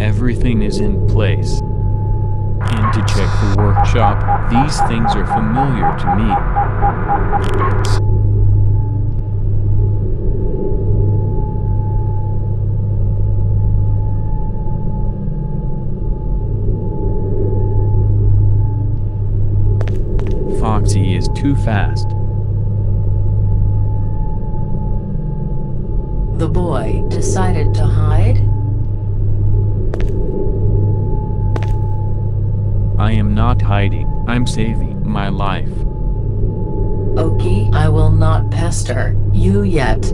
Everything is in place. And to check the workshop, these things are familiar to me. Foxy is too fast. The boy decided to hide. I am not hiding, I'm saving my life. Okay, I will not pester you yet.